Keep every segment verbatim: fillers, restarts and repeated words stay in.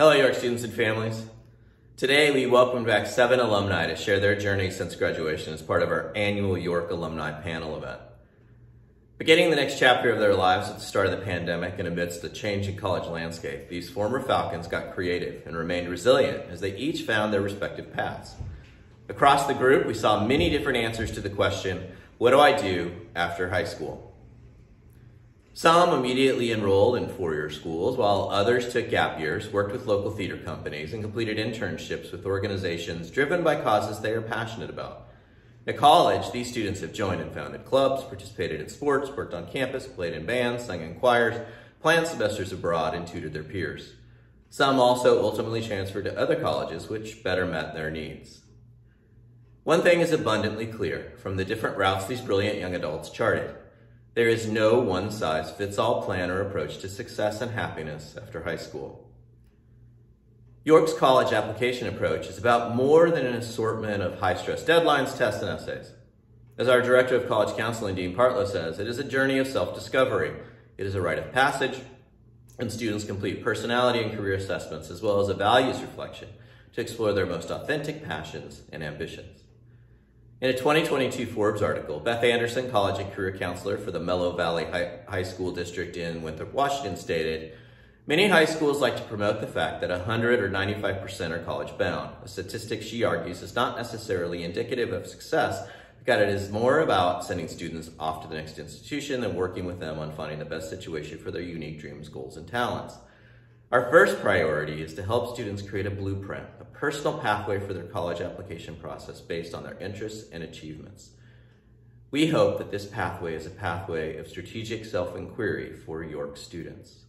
Hello, York students and families. Today, we welcome back seven alumni to share their journey since graduation as part of our annual York Alumni Panel event. Beginning the next chapter of their lives at the start of the pandemic and amidst the changing college landscape, these former Falcons got creative and remained resilient as they each found their respective paths. Across the group, we saw many different answers to the question, what do I do after high school? Some immediately enrolled in four-year schools, while others took gap years, worked with local theater companies, and completed internships with organizations driven by causes they are passionate about. At college, these students have joined and founded clubs, participated in sports, worked on campus, played in bands, sang in choirs, planned semesters abroad, and tutored their peers. Some also ultimately transferred to other colleges which better met their needs. One thing is abundantly clear from the different routes these brilliant young adults charted. There is no one-size-fits-all plan or approach to success and happiness after high school. York's college application approach is about more than an assortment of high-stress deadlines, tests, and essays. As our Director of College Counseling, Dean Partlow, says, it is a journey of self-discovery. It is a rite of passage, and students complete personality and career assessments as well as a values reflection to explore their most authentic passions and ambitions. In a twenty twenty-two Forbes article, Beth Anderson, college and career counselor for the Mellow Valley High School District in Winthrop, Washington, stated, "Many high schools like to promote the fact that one hundred or ninety-five percent are college-bound, a statistic she argues is not necessarily indicative of success, because it is more about sending students off to the next institution than working with them on finding the best situation for their unique dreams, goals, and talents. Our first priority is to help students create a blueprint, a personal pathway for their college application process based on their interests and achievements. We hope that this pathway is a pathway of strategic self-inquiry for York students."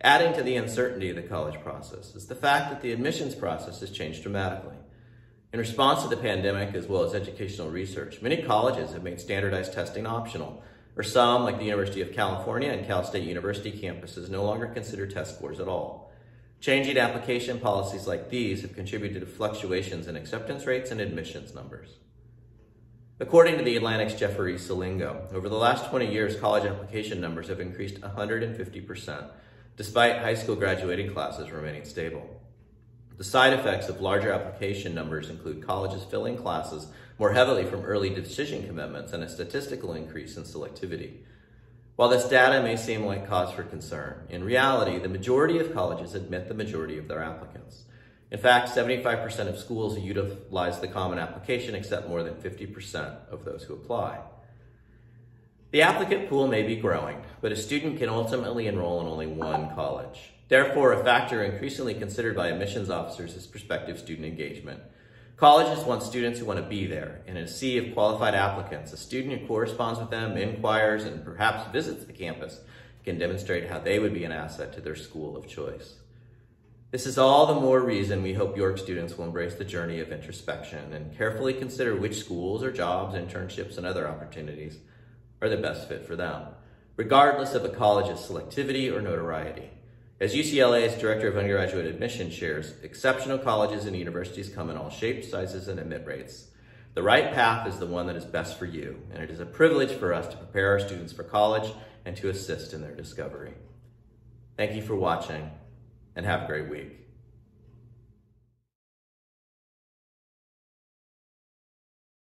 Adding to the uncertainty of the college process is the fact that the admissions process has changed dramatically. In response to the pandemic, as well as educational research, many colleges have made standardized testing optional, or some, like the University of California and Cal State University campuses, no longer consider test scores at all. Changing application policies like these have contributed to fluctuations in acceptance rates and admissions numbers. According to the Atlantic's Jeffrey Selingo, over the last twenty years, college application numbers have increased one hundred fifty percent, despite high school graduating classes remaining stable. The side effects of larger application numbers include colleges filling classes more heavily from early decision commitments and a statistical increase in selectivity. While this data may seem like cause for concern, in reality, the majority of colleges admit the majority of their applicants. In fact, seventy-five percent of schools who utilize the common application accept more than fifty percent of those who apply. The applicant pool may be growing, but a student can ultimately enroll in only one college. Therefore, a factor increasingly considered by admissions officers is prospective student engagement. Colleges want students who want to be there, and in a sea of qualified applicants, a student who corresponds with them, inquires, and perhaps visits the campus can demonstrate how they would be an asset to their school of choice. This is all the more reason we hope York students will embrace the journey of introspection and carefully consider which schools or jobs, internships, and other opportunities are the best fit for them, regardless of a college's selectivity or notoriety. As U C L A's Director of Undergraduate Admissions shares, exceptional colleges and universities come in all shapes, sizes, and admit rates. The right path is the one that is best for you, and it is a privilege for us to prepare our students for college and to assist in their discovery. Thank you for watching, and have a great week.